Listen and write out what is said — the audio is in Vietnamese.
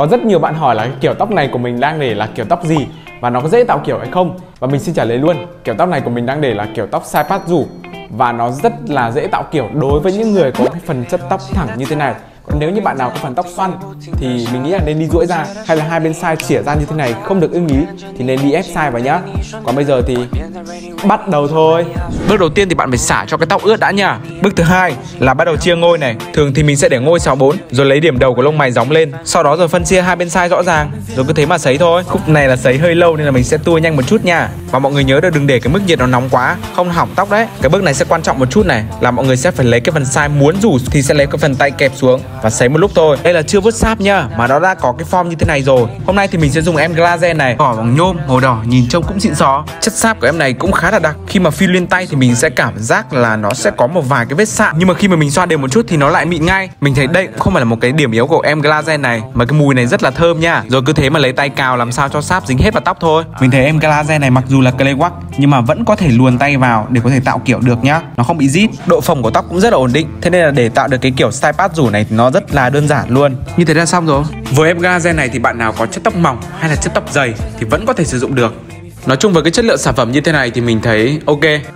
Có rất nhiều bạn hỏi là cái kiểu tóc này của mình đang để là kiểu tóc gì và nó có dễ tạo kiểu hay không, và mình xin trả lời luôn, kiểu tóc này của mình đang để là kiểu tóc sai pat rủ và nó rất là dễ tạo kiểu đối với những người có cái phần chất tóc thẳng như thế này. Còn nếu như bạn nào có phần tóc xoăn thì mình nghĩ là nên đi duỗi ra, hay là hai bên side chỉa ra như thế này, không được ưng ý thì nên đi ép side vào nhá. Còn bây giờ thì bắt đầu thôi. Bước đầu tiên thì bạn phải xả cho cái tóc ướt đã nha. Bước thứ hai là bắt đầu chia ngôi này. Thường thì mình sẽ để ngôi 64 rồi lấy điểm đầu của lông mày gióng lên, sau đó rồi phân chia hai bên side rõ ràng, rồi cứ thế mà sấy thôi. Khúc này là sấy hơi lâu nên là mình sẽ tua nhanh một chút nha. Và mọi người nhớ đừng để cái mức nhiệt nó nóng quá, không hỏng tóc đấy. Cái bước này sẽ quan trọng một chút này, là mọi người sẽ phải lấy cái phần side muốn rủ thì sẽ lấy cái phần tay kẹp xuống và sấy một lúc thôi. Đây là chưa vuốt sáp nha, mà nó đã có cái form như thế này rồi. Hôm nay thì mình sẽ dùng em Glanzen này, cỏ bằng nhôm màu đỏ, nhìn trông cũng xịn xó. Chất sáp của em này cũng khá là đặc. Khi mà phi lên tay thì mình sẽ cảm giác là nó sẽ có một vài cái vết sạm, nhưng mà khi mà mình xoa đều một chút thì nó lại mịn ngay. Mình thấy đây cũng không phải là một cái điểm yếu của em Glanzen này, mà cái mùi này rất là thơm nha. Rồi cứ thế mà lấy tay cào làm sao cho sáp dính hết vào tóc thôi. Mình thấy em Glanzen này mặc dù là clay wax nhưng mà vẫn có thể luồn tay vào để có thể tạo kiểu được nhá, nó không bị rít. Độ phồng của tóc cũng rất là ổn định, thế nên là để tạo được cái kiểu style pat rủ này nó rất là đơn giản luôn. Như thế là xong rồi. Với em Glanzen này thì bạn nào có chất tóc mỏng hay là chất tóc dày thì vẫn có thể sử dụng được. Nói chung với cái chất lượng sản phẩm như thế này thì mình thấy ok.